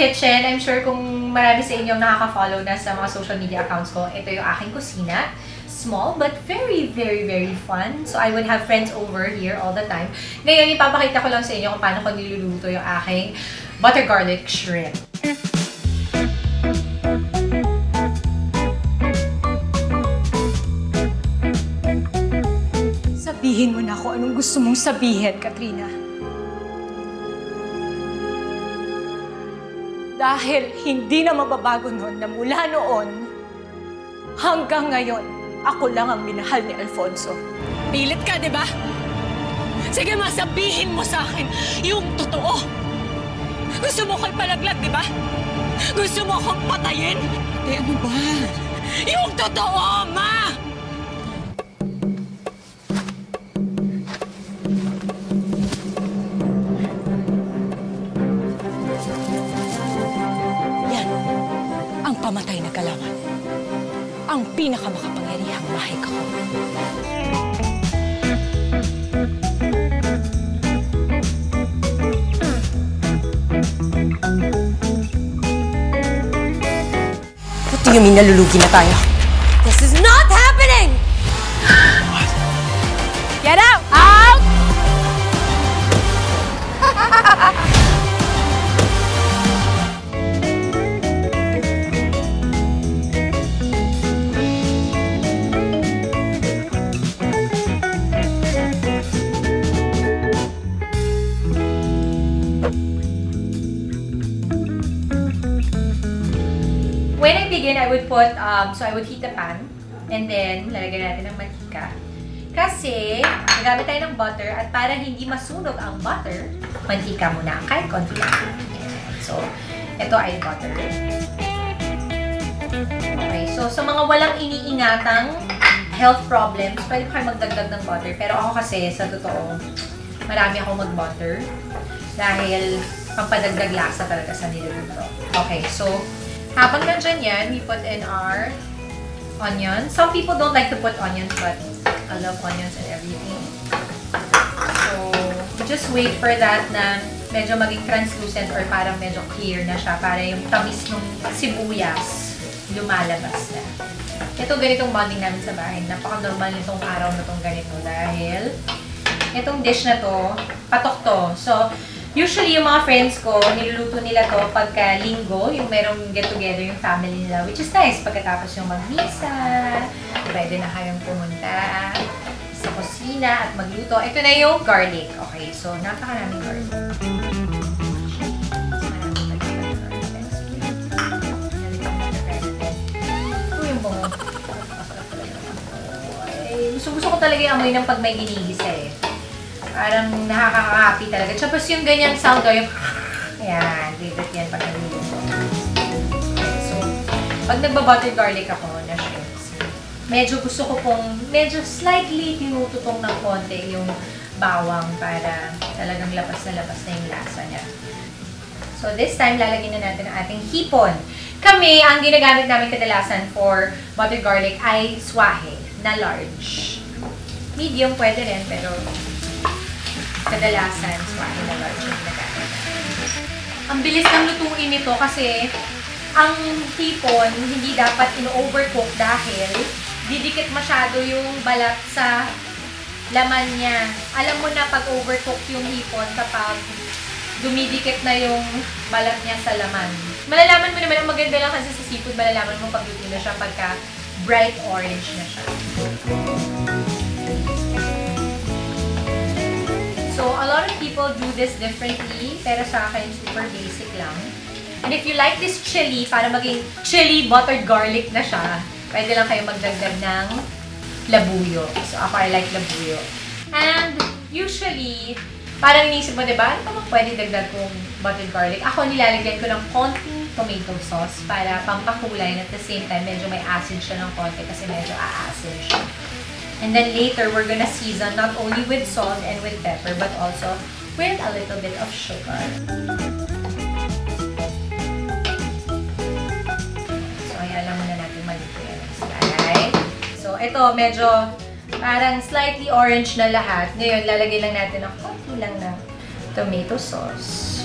kitchen. I'm sure kung marami sa inyo nakaka-follow na sa mga social media accounts ko, ito yung aking kusina. Small but very, very fun. So I would have friends over here all the time. Ngayon, ipapakita ko lang sa inyo kung paano ko niluluto yung aking butter garlic shrimp. Sabihin mo na ako anong gusto mong sabihin, Katrina. Dahil hindi na mababago nun na mula noon hanggang ngayon, ako lang ang minahal ni Alfonso. Pilit ka, di ba? Sige, masabihin mo sa akin yung totoo. Gusto mo ko'y palaglag, di ba? Gusto mo akong patayin? Eh, ano ba? Yung totoo, Ma! Pamatay na galawan. Ang pinakamakapangyarihang bahay ko. What do you mean nalulugi na tayo? This is not happening! What? Get out! Out! I would put, so I would heat the pan and then lalagyan natin ng mantika. Kasi, nagamit tayo ng butter at para hindi masunog ang butter, mantika muna. Kahit konti lang. So, ito ay butter. Okay, so sa mga walang iniingatang health problems, pwede kayo magdagdag ng butter. Pero ako kasi, sa totoo, marami akong mag-butter dahil pampadagdag lasa talaga sa niluluto. Okay, so, habang nandyan yan, we put in our onions. Some people don't like to put onions, but I love onions and everything. So, just wait for that na medyo maging translucent or parang medyo clear na siya para yung tamis ng sibuyas lumalabas na. Ito, ganitong bonding namin sa bahay. Napaka-normal nitong araw na itong ganito dahil itong dish na to, patok to. So, usually, yung mga friends ko, niluluto nila to pagka linggo, yung merong get-together yung family nila, which is nice. Pagkatapos yung mag-misa, pwede na kayong pumunta sa kusina at magluto. Ito na yung garlic. Okay, so napakaraming garlic. Ito yung bungo. Gusto ko talaga yung amoy ng pag may ginigisa eh. Parang nakaka-happy talaga. Tapos yung ganyang sound daw, yung ayan, favorite yan pag naluluto. So, pag nagbabutter garlic ako na shrimps, medyo gusto ko pong, medyo slightly tinututong ng konti yung bawang para talagang labas na yung lasa niya. So, this time, lalagyan na natin ang ating hipon. Kami, ang ginagamit namin kadalasan for butter garlic ay swahe na large. Medium pwede rin, pero kadalasan, swahe na large yung nagkakita. Ang bilis ng lutuin nito kasi ang hipon hindi dapat in-overcook dahil didikit masyado yung balat sa laman niya. Alam mo na pag overcook yung hipon kapag dumidikit na yung balat niya sa laman. Malalaman mo naman, ang maganda lang kasi sa seafood, malalaman mo pag lutuin na siya pagka bright orange na siya. So, a lot of people do this differently, pero sa akin, super basic lang. And if you like this chili, para maging chili buttered garlic na siya, pwede lang kayo magdagdag ng labuyo. So, ako, I like labuyo. And, usually, parang inisip mo, diba? Ano ba pwede dagdag kong buttered garlic? Ako, nilalagyan ko ng konting tomato sauce para pampakulay at the same time, medyo may acid siya ng konti kasi medyo aasin siya. And then later, we're gonna season not only with salt and with pepper, but also with a little bit of sugar. So, ayan lang muna natin malito yan. So, ito, medyo parang slightly orange na lahat. Ngayon, lalagay lang natin ng konti lang ng tomato sauce.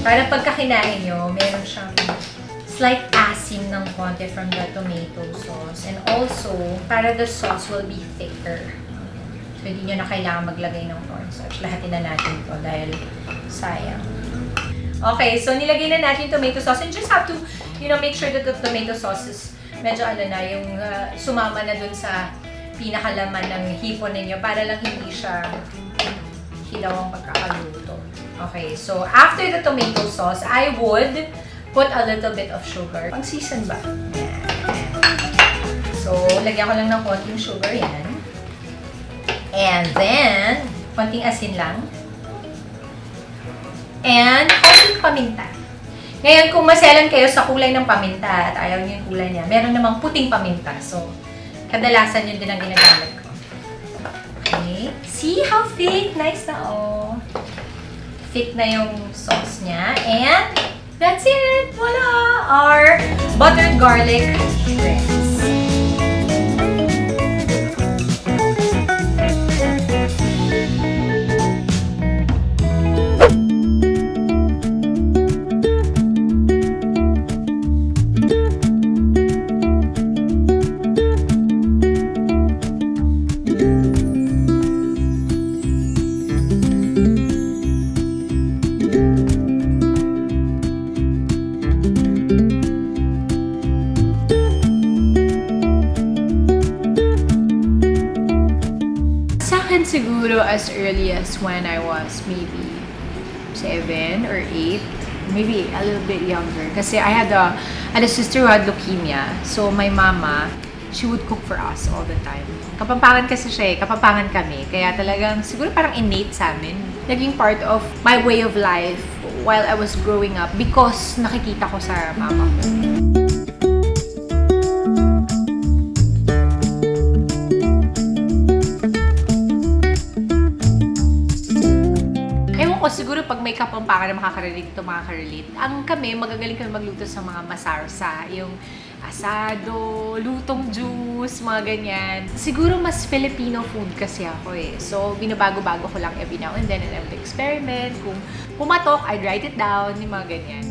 Para pagkakinain nyo, meron siyang slight asim ng konti from the tomato sauce. And also, para the sauce will be thicker. So, hindi nyo na kailangan maglagay ng cornstarch. Lahatin na natin ito dahil sayang. Okay, so nilagay na natin tomato sauce. And just have to, you know, make sure that the tomato sauce is medyo yung sumama na dun sa pinakalaman ng hipon ninyo para lang hindi siya hilaw ang pagkakaluto. Okay, so after the tomato sauce, I would put a little bit of sugar. Pang season ba? So, lagyan ko lang ng konting sugar yan. And then, konting asin lang. And konting paminta. Ngayon, kung maselan kayo sa kulay ng paminta at ayaw niyo yung kulay niya, meron namang puting paminta. So, kadalasan yun din ang ginagamit ko. Okay. See how thick? Nice na, oh. Thick na yung sauce niya. And that's it! Voila! Our buttered garlic breads. Siguro as early as when I was maybe 7 or 8, maybe a little bit younger. Kasi I had a sister who had leukemia. So my mama, she would cook for us all the time. Kapampangan kasi siya eh, kapampangan kami. Kaya talagang siguro parang innate sa amin. Naging part of my way of life while I was growing up because nakikita ko sa mama ko. Siguro pag may kapampangan na makakarinig ito, makakarelate. Ang kami, magagaling kami magluto sa mga masarsa. Yung asado, lutong juice, mga ganyan. Siguro mas Filipino food kasi ako eh. So, binabago-bago ko lang every now and then and I would experiment. Kung pumatok, I'd write it down, yung mga ganyan.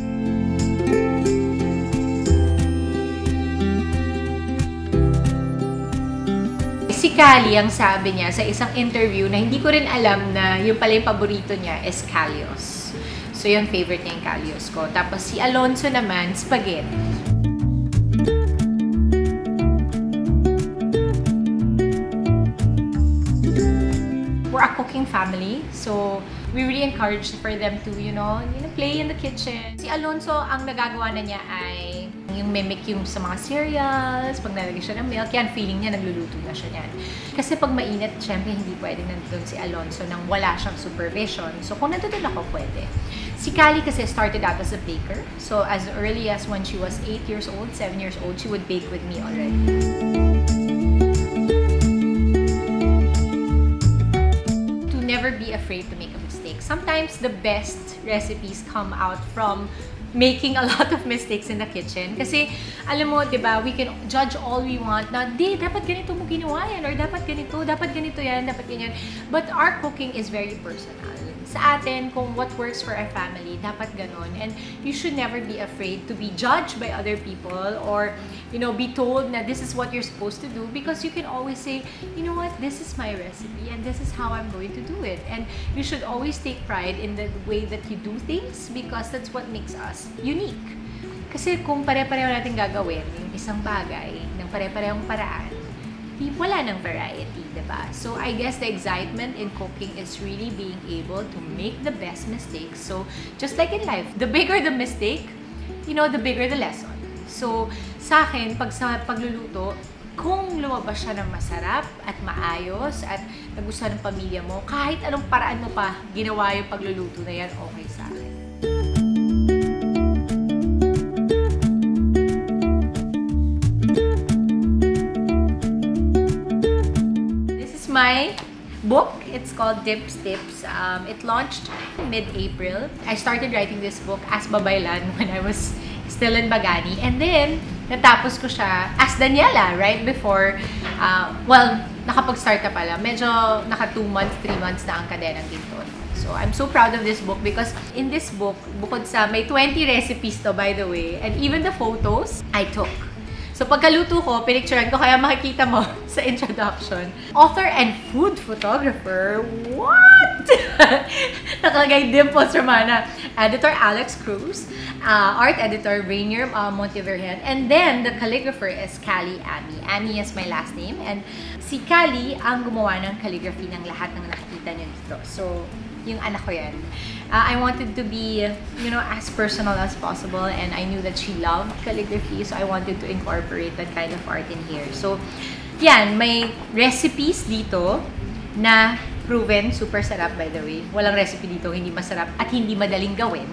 Si Callie, ang sabi niya sa isang interview na hindi ko rin alam na yung pala yung paborito niya is Callios. So yung favorite niya yung Callios ko. Tapos si Alonso naman, spaghetti. We're a cooking family, so we really encourage for them to, you know, play in the kitchen. Si Alonso, ang nagagawa na niya ay yung mimic yung sa mga cereals, pag nalagay siya ng milk, yan, feeling niya, nagluluto na siya niyan. Kasi pag mainit, syempre, hindi pwede nandun si Alonso nang wala siyang supervision. So, kung nandun ako, pwede. Si Callie kasi started out as a baker. So, as early as when she was 8 years old, 7 years old, she would bake with me already. Never be afraid to make a mistake. Sometimes the best recipes come out from making a lot of mistakes in the kitchen. Kasi, alam mo, diba, we can judge all we want na, di, dapat ganito mo ginawa yan, or dapat ganito yan, dapat ganyan. But our cooking is very personal. Sa atin, kung what works for our family, dapat ganon. And you should never be afraid to be judged by other people or, you know, be told na this is what you're supposed to do because you can always say, you know what, this is my recipe and this is how I'm going to do it. And you should always take pride in the way that you do things because that's what makes us unique. Kasi kung pare-pareho natin gagawin yung isang bagay ng pare-parehong paraan, wala ng variety, diba? So, I guess the excitement in cooking is really being able to make the best mistakes. So, just like in life, the bigger the mistake, you know, the bigger the lesson. So, sa akin, sa pagluluto, kung lumabas siya ng masarap at maayos at nagustuhan ng pamilya mo, kahit anong paraan mo pa ginawa yung pagluluto na yan, okay sa akin. My book, it's called Dips Tips. It launched mid-April. I started writing this book as Babaylan when I was still in Bagani. And then, natapos ko siya as Daniela right before, well, nakapag-start na pala. Medyo naka 2 months, 3 months na ang Kadenang Ginto. So, I'm so proud of this book because in this book, bukod sa may 20 recipes to, by the way, and even the photos I took. So, pagkaluto ko, pinicturean ko, kaya makikita mo sa introduction. Author and food photographer, what? Nakalagay Dimples Romana. Editor, Alex Cruz. Art editor, Rainier Montiverde. And then, the calligrapher is Kali Amy. Amy is my last name. And si Kali ang gumawa ng calligraphy ng lahat ng nakikita niyo dito. So, yung anak ko yan. I wanted to be, you know, as personal as possible, and I knew that she loved calligraphy, so I wanted to incorporate that kind of art in here. So, yan, may recipes dito na proven, super sarap by the way. Walang recipe dito, hindi masarap at hindi madaling gawin.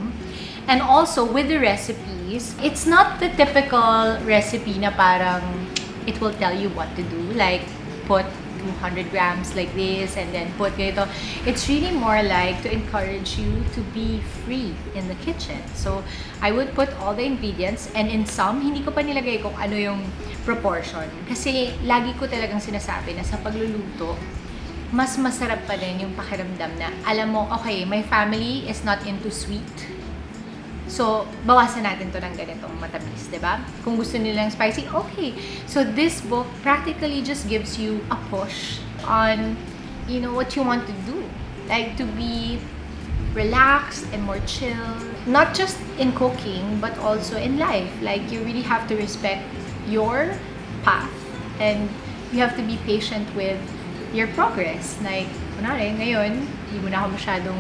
And also, with the recipes, it's not the typical recipe na parang it will tell you what to do, like put 200 grams like this and then put ganito. It's really more like to encourage you to be free in the kitchen. So, I would put all the ingredients, and in some, hindi ko pa nilagay kung ano yung proportion. Kasi lagi ko talagang sinasabi na sa pagluluto, mas masarap pa din yung pakiramdam na alam mo, okay, my family is not into sweet. So, bawasan natin to ng ganitong matamis, diba? Kung gusto nilang spicy, okay. So, this book practically just gives you a push on, you know, what you want to do. Like, to be relaxed and more chill. Not just in cooking, but also in life. Like, you really have to respect your path. And you have to be patient with your progress. Like, kunwari, ngayon, hindi mo na ako masyadong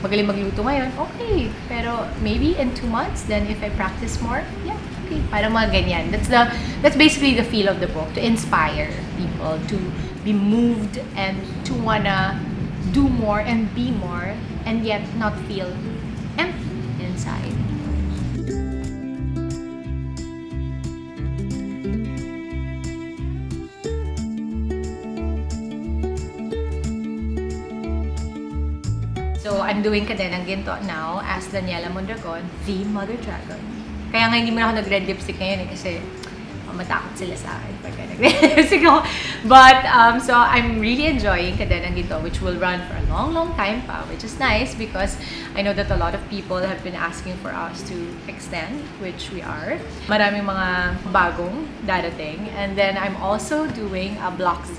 magaling magluto ngayon, okay. Pero maybe in 2 months, then if I practice more, yeah, okay. Parang mga ganyan. That's basically the feel of the book, to inspire people to be moved and to wanna do more and be more, and yet not feel empty inside. So, I'm doing Kadenang Ginto now as Daniela Mondragon, the Mother Dragon. Kaya nga hindi mo na ako nag-red lipstick ngayon eh, kasi matakot sila sa akin pagka nag-red lipstick ako. But, so I'm really enjoying Kadenang Ginto, which will run for a long, long time pa, which is nice because I know that a lot of people have been asking for us to extend, which we are. Maraming mga bagong darating. And then, I'm also doing a Block Z.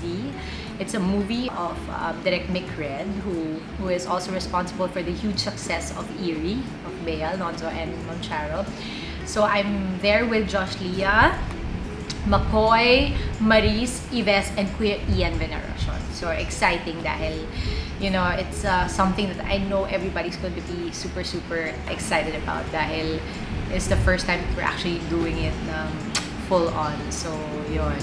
It's a movie of Derek Mikren, who is also responsible for the huge success of Eerie, of Bayal, Nonzo, and Moncharo. So I'm there with Josh Leah, McCoy, Maurice, Ives, and Ian Veneracion. So exciting dahil, you know, it's something that I know everybody's going to be super, super excited about dahil it's the first time we're actually doing it full on. So, yun.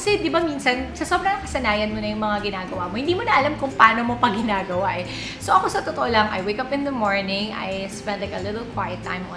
Kasi di ba minsan, sa sobrang kasanayan mo na yung mga ginagawa mo, hindi mo na alam kung paano mo pa ginagawa eh. So ako sa totoo lang, I wake up in the morning, I spend like a little quiet time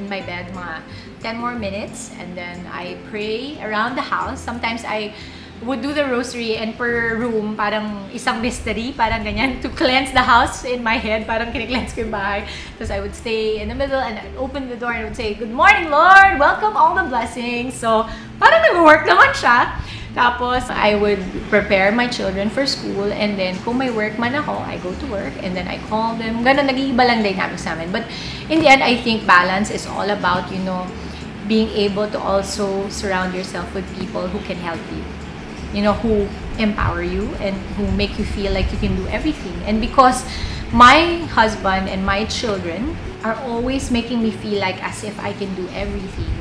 in my bed, mga 10 more minutes, and then I pray around the house. Sometimes I would do the rosary, and per room, parang isang mystery, parang ganyan, to cleanse the house in my head, parang kine-cleanse ko yung bahay. Tapos I would stay in the middle, and I'd open the door, and I would say, "Good morning, Lord! Welcome all the blessings!" So parang nag-work naman siya. Tapos, I would prepare my children for school, and then kung may work man ako, I go to work, and then I call them. Ganun, nag-iiba lang dynamics namin. But in the end, I think balance is all about, you know, being able to also surround yourself with people who can help you. You know, who empower you and who make you feel like you can do everything. And because my husband and my children are always making me feel like as if I can do everything,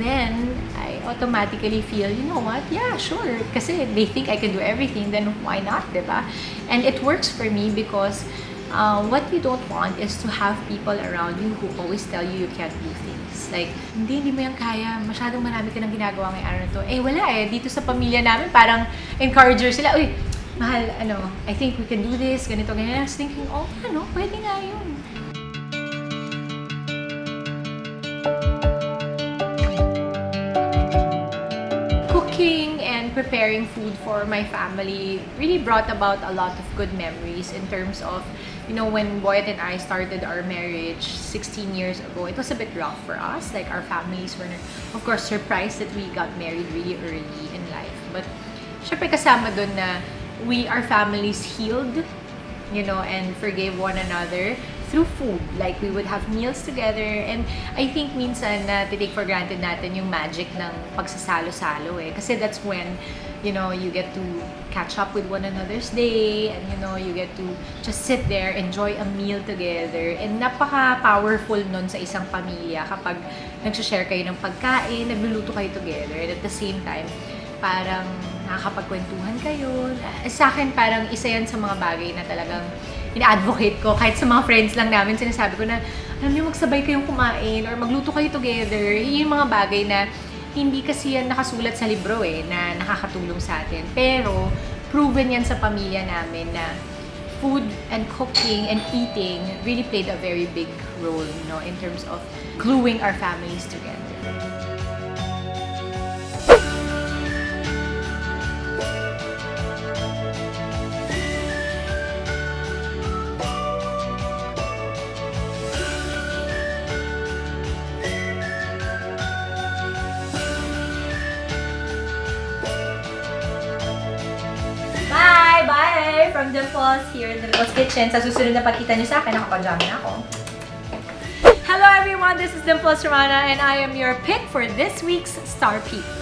then I automatically feel, you know what, yeah, sure. Kasi they think I can do everything, then why not, diba? And it works for me because what you don't want is to have people around you who always tell you you can't do things. Like, hindi mo yan kaya, masyadong marami ka nang ginagawa ngayong araw na to. Eh, wala eh. Dito sa pamilya namin, parang encourager sila. Uy, mahal, ano, I think we can do this, ganito, ganyan. I was thinking, oh, ano, pwede nga yun. And and preparing food for my family really brought about a lot of good memories in terms of, you know, when Boyet and I started our marriage 16 years ago, it was a bit rough for us. Like, our families were, of course, surprised that we got married really early in life. But, syempre kasama dun na our families healed, you know, and forgave one another through food. Like, we would have meals together, and I think minsan na take for granted natin yung magic ng pagsasalo-salo eh. Kasi that's when, you know, you get to catch up with one another's day, and you know, you get to just sit there, enjoy a meal together. And napaka-powerful nun sa isang pamilya kapag nagsashare kayo ng pagkain, nagluluto kayo together, and at the same time, parang nakakapagkwentuhan kayo. Sa akin, parang isa yan sa mga bagay na talagang ina-advocate ko. Kahit sa mga friends lang namin, sinasabi ko na, alam niyo, magsabay kayong kumain or magluto kayo together. Yung mga bagay na hindi kasi yan nakasulat sa libro eh, na nakakatulong sa atin. Pero, proven yan sa pamilya namin na food and cooking and eating really played a very big role, you know, in terms of gluing our families together. From Dimples here in the Dimples Kitchen. Sa susunod na pagkita niyo sa akin, nakapajama na ako. Hello everyone, this is Dimples Romana and I am your pick for this week's Star Peak.